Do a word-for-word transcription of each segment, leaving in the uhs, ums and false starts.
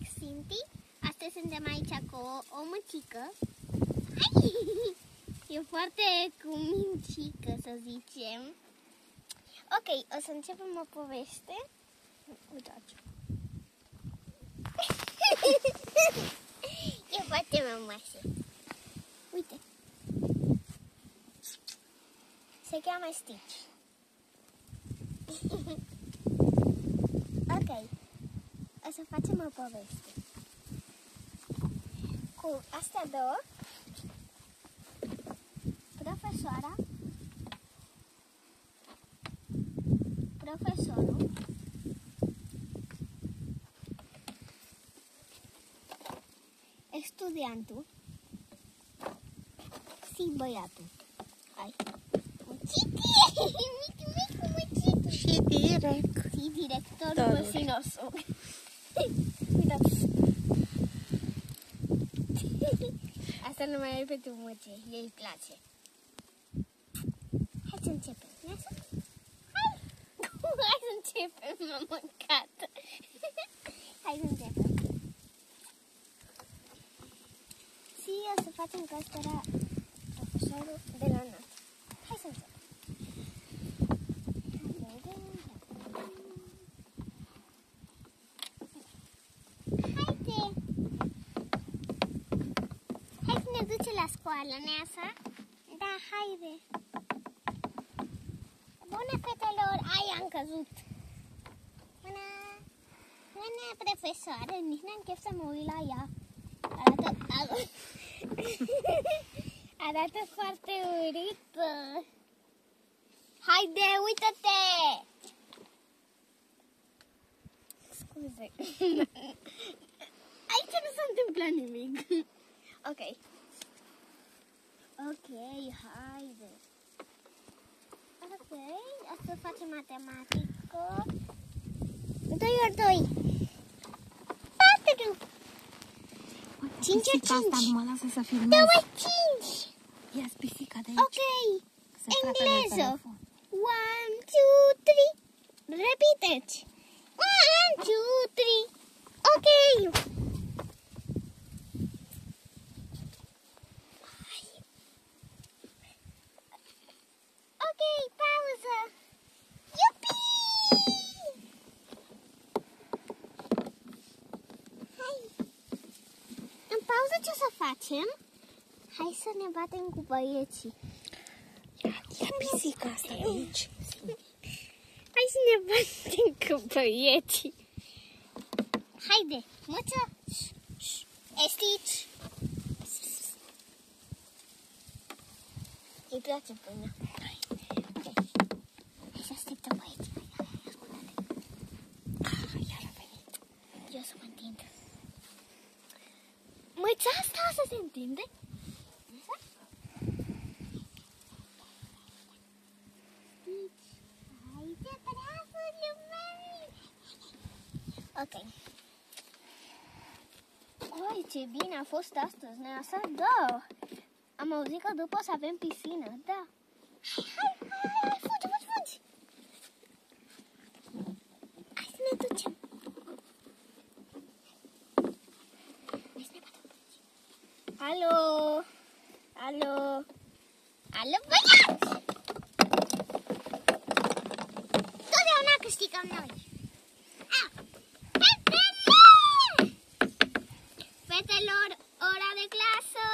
like Sinti. Astăzi suntem aici cu o, o mățică. Ai! E foarte cumincică, să zicem. Ok, o să începem o poveste. Uitați. E foarte mămoasă. Uite. Se cheamă Stitch. Ok, o să facem o poveste cu astea două, profesoara, profesorul estudiantul și băiatul. Hai! Mucitie! Și direct. Și directorul măsinosul. Uitați. Asta nu mai e pentru mățe, ei îi place. Hai să începem. Hai să, hai. Hai să începem, m-am mâncat. Hai să începem. Și o să facem că asta era profesorul de la noi. Hai să începem. La școală, Neasa? Da, haide! Bună, fetelor! Ai, am căzut! Bună! Bună, profesoară! Nici n-am chef să mă uit la ea. Arată... Arată foarte urită! Haide, uită-te! Scuze! Aici nu s-a întâmplat nimic! Ok! Ok, haide! Ok, o să facem matematică. doi ori doi. patru. cinci ori cinci. Asta nu mă lasă să filmez. doi ori cinci. Ia-ți pisica de aici. Ok, engleză. unu, doi, trei. Repiteți. unu, doi, trei. Ok. Hai să ne batem cu băieții. Ia pisica asta aici. Hai să ne batem cu băieții. Haide, măță. Estici. Îi place până. Ok. Hai să așteptăm băieții. Iar a venit. Eu o să mă întind. Măța asta o să se întinde? Ok. Oi, ce bine a fost astăzi, Neasa, da! Am auzit că după o să avem piscină, da! Hai, hai, hai, fugi, fugi, fugi! Hai să ne ducem! Hai să ne batem! Alo! Alo! Alo, băiați! Totdeauna câștigăm noi! Ora de clasă!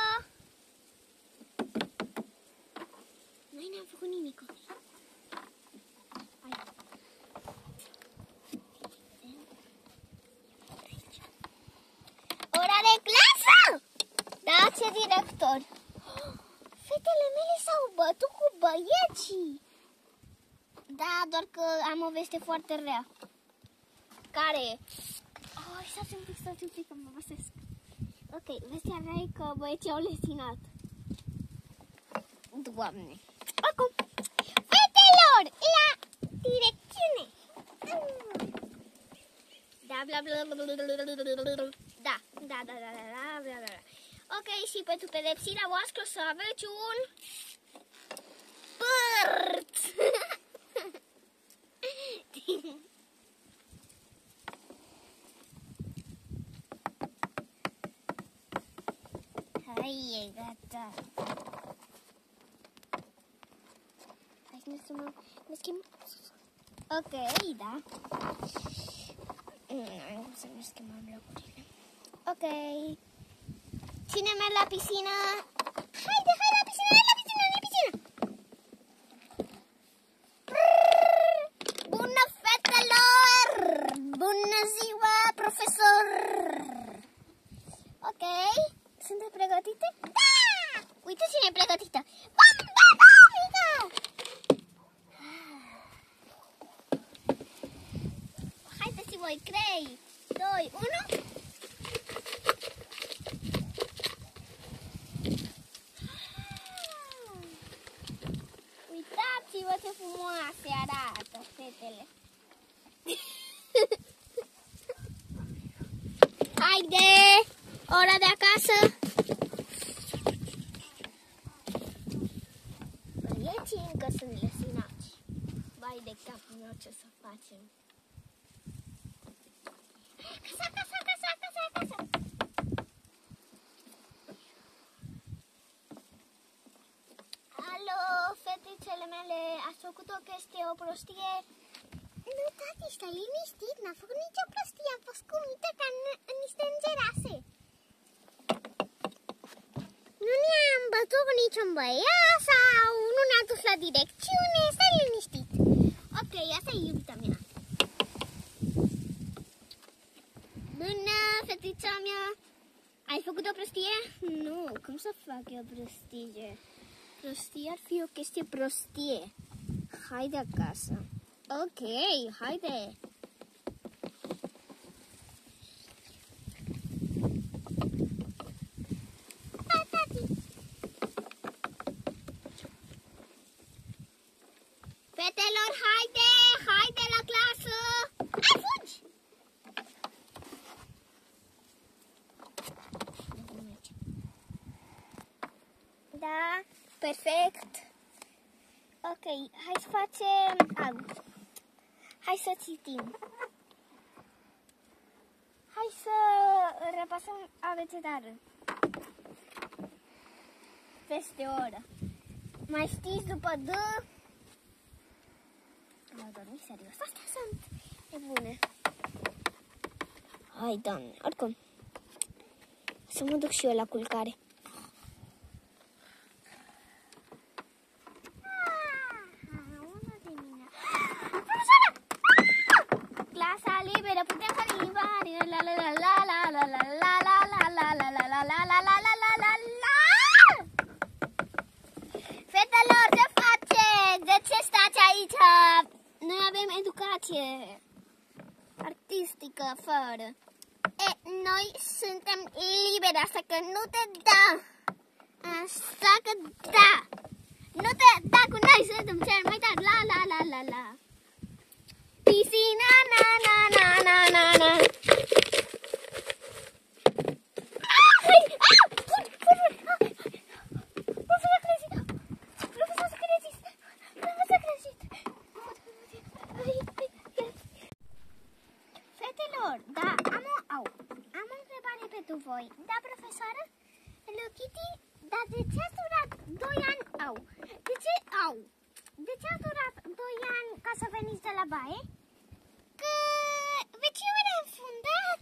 Noi n-am făcut nimic. Hai. Ora de clasă! Da, ce director! Fetele mele s-au bătut cu băieții! Da, doar că am o veste foarte rea. Care e? Oh, stați un pic, stați un pic, că mă văsesc. Ok, vestea mea e că băieții au lesinat. Doamne! Acum! Fetelor! La direcțiune! Da, bla bla bla bla bla. Da, da, da, da, da, bla bla bla. Ok, și pentru pedepsirea voastră o să aveți un... pârt! Aí, gata. Hai să ne sumăm. Ne schimb. Ok, da. Nu, să ne schimbăm locurile. Ok. Cine merge la piscină? Haide, hai la piscină, hai la piscină, la piscină. Bună, fetelor! Bună ziua, profesor! Ok. Sunteți pregătite? Da! Uite cine e pregătită! Bomba atomică! Haideți voi, trei, doi, unu... Uitați-vă ce frumoase arată fetele! Haide! Ora de acasă! Băieții încă sunt lesinaci. Vai de capul meu ce să facem! Acasă, acasă, acasă, acasă, acasă! Alo, fetițele mele, ați făcut o chestie, o prostie? Nu, tati, stai liniștit, n-a făcut nicio prostie, a fost cumită ca în niște îngerase. Nu ne-am bătut cu niciun băiat sau nu ne-a dus la direcțiune, stai liniștit. Ok, asta e iubita mea. Bună, fetița mea, ai făcut o prostie? Nu, cum să fac eu prostie? Prostie ar fi o chestie prostie. Haide acasă. Ok, haide. Pa, tati. Fetelor, haide, haide la clasă. Ai, fugi! Da. Perfect. Ok, hai să facem alt. Hai să citim. Hai să repasăm abecedarul. Peste o oră. Mai știți după D? M-au dormit serios. Astea sunt nebune. Hai, Doamne, oricum. Să mă duc și eu la culcare. Fetelor, ce faceți? De ce stați aici? Noi avem educație artistică fără. E, noi suntem liberi, așa că nu te da. Așa că da. Nu te da cu noi, suntem cel mai tari. La, la, la, la, la. Piscina, na, na, na, na, na, na. Da, profesoară? Hello Kitty, dar de ce a durat doi ani? Au. De ce au? De ce a durat doi ani ca să veniți de la baie? Că veciul era înfundat.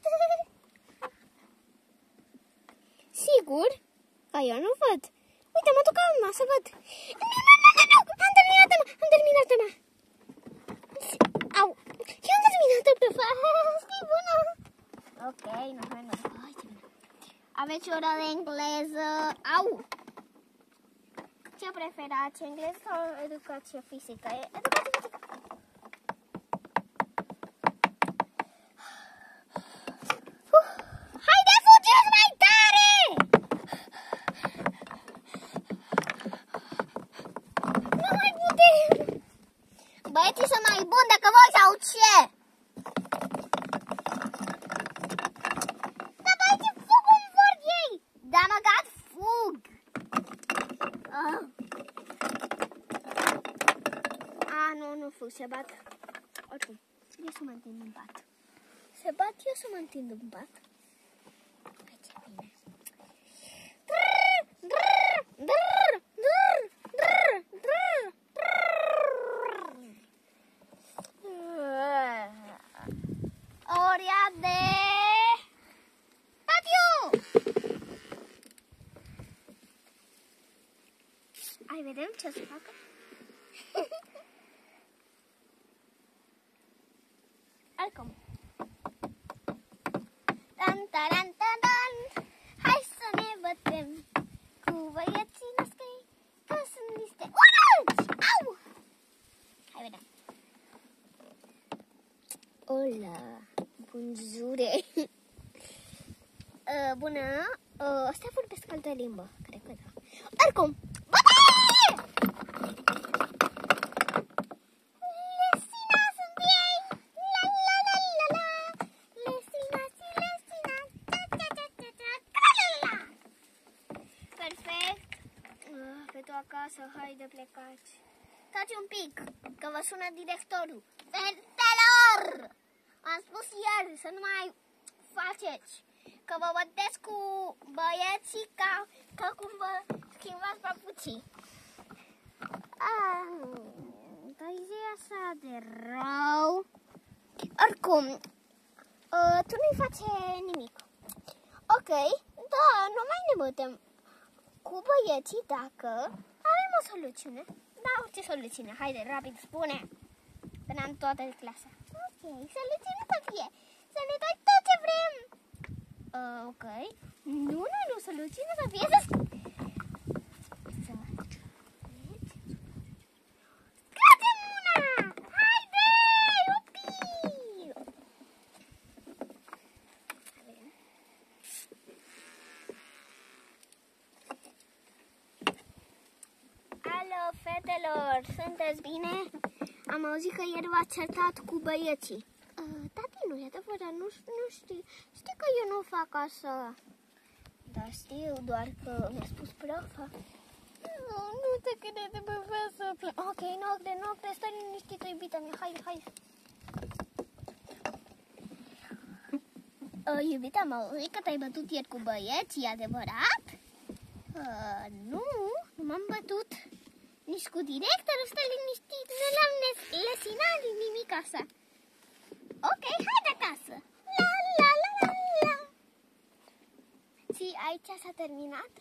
Sigur? Că eu nu văd. Uite, mă duc acum să văd. Nu, nu, nu, nu, nu! Am terminat tema! Am terminat tema! Au! Eu am terminat-o, profesoară! Stii bună! Ok, nu, nu, nu. Aveți ora de engleză? Au! Ce preferați, engleză sau educație fizică? Educație fizică! Uh, haide, fugeți mai tare! Nu mai putem! Băieții sunt mai buni dacă voi sau ce? Se bat. Oricum, eu să mă întind în pat. Se bat, eu să mă întind în pat. Hai, ce bine. Prrr, hora de patio! Hai, vedem ce se facă. Acum. Tan, taran, tan, tan. Hai să ne bătem cu băieții noștri, că sunt niște urâți. Au! Hai, vedem. Hola! Bunjure! uh, bună! Uh, stai, vorbesc altă limbă, cred că da. Oricum! Acasă, hai de plecați. Stați un pic, că vă sună directorul. Fetelor! Am spus ieri să nu mai faceți, că vă băteți cu băieții ca, ca cum vă schimbați papucii. Ah, dar zi așa de rău. Oricum, uh, tu nu-i face nimic. Ok, da, nu mai ne bătem cu băieții dacă avem o soluție. Da, orice soluție. Haide, rapid, spune. Până am toată clasa. Ok, soluția nu să fie să ne dai tot ce vrem. Uh, ok. Nu, nu, nu, soluția nu să fie să... Scratem una! Haide! Upi! Fetelor, sunteți bine? Am auzit că ieri v-ați certat cu băieții. Uh, tati, nu e adevărat, nu, nu știu. Știi că eu nu fac așa. Dar știu, doar că mi-a spus profa. Nu, nu te crede, mă vreau să plec. Ok, noapte, noapte, stai liniștită, iubita mea, hai, hai. Uh, iubita, mă auzi că te-ai bătut ieri cu băieții, adevărat? Uh, nu, nu m-am bătut. Nici cu directorul, stă liniștit, nu l-am lesinat din nimic asta. Ok, hai de acasă. La, la, la, la, la. Și aici s-a terminat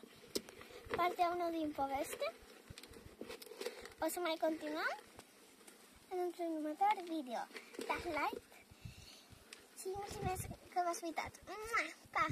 partea unu din poveste. O să mai continuăm într-un următor video. Dați like și mulțumesc că v-ați uitat. Pa!